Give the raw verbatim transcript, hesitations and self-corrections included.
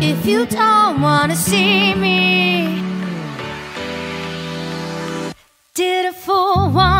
If you don't wanna see me, did a fool want